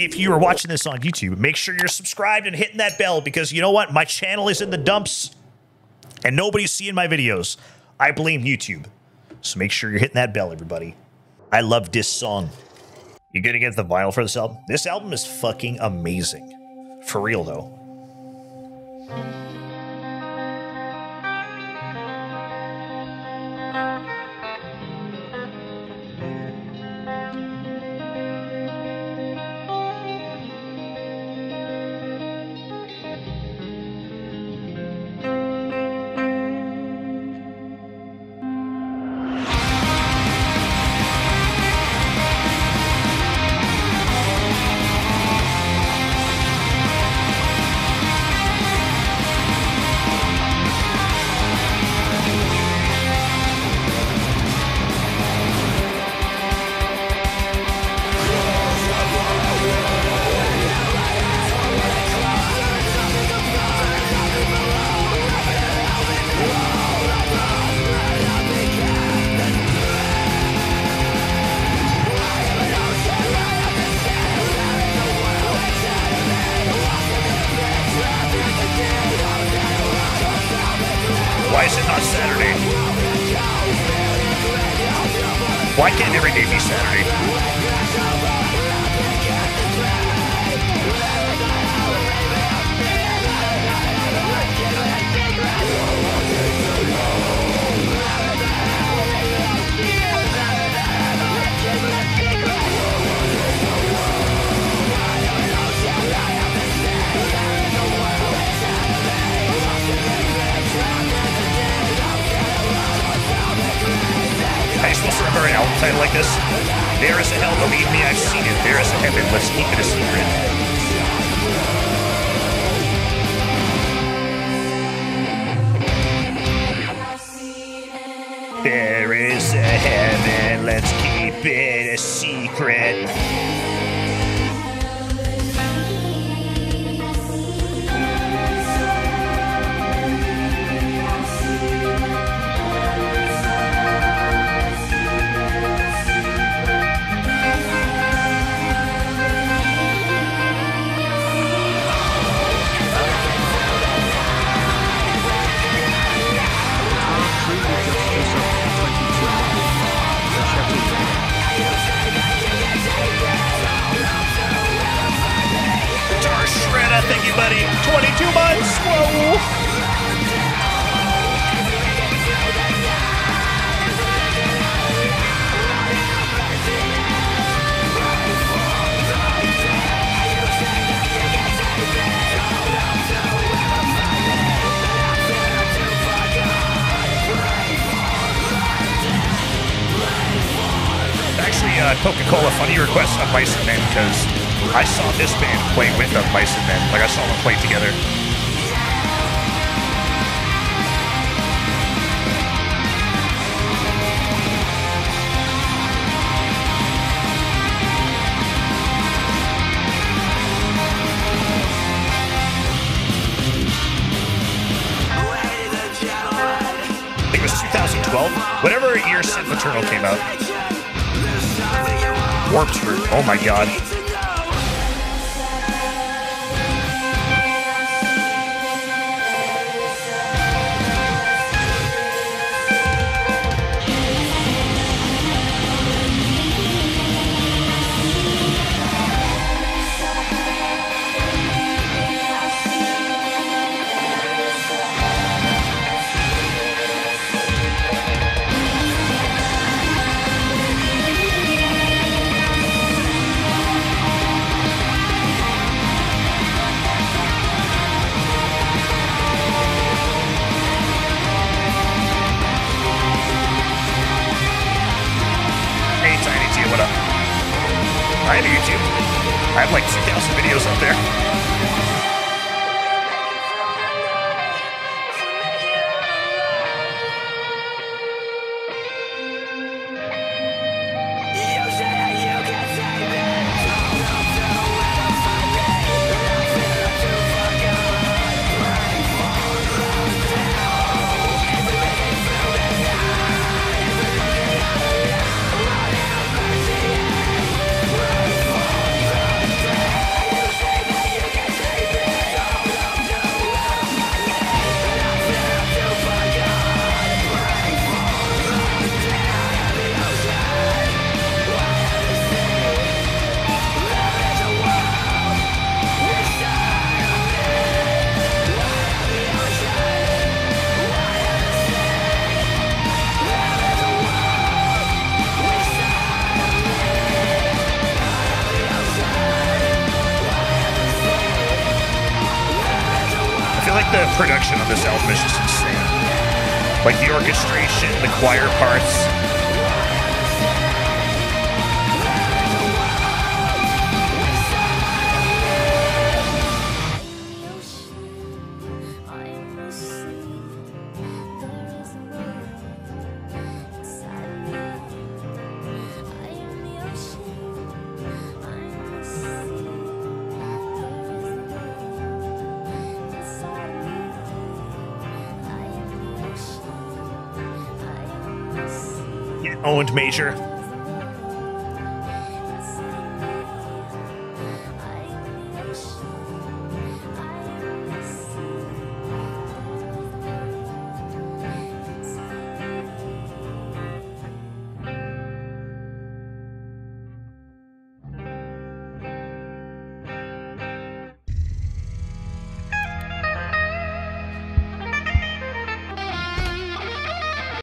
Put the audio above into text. if you are watching this on YouTube, make sure you're subscribed and hitting that bell, because you know what? My channel is in the dumps and nobody's seeing my videos. I blame YouTube. So make sure you're hitting that bell, everybody. I love this song. You gonna get the vinyl for this album? This album is fucking amazing. For real, though. Coca-Cola funny request on Bison Man, because I saw this band play with a Bison Man. Like, I saw them play together. I think it was 2012. Whatever year Sin Maternal came out. Warped Tour. Oh my god. I have a YouTube. I have like 2,000 videos up there. the production on this album is just insane. Like the orchestration, the choir parts. Owned major.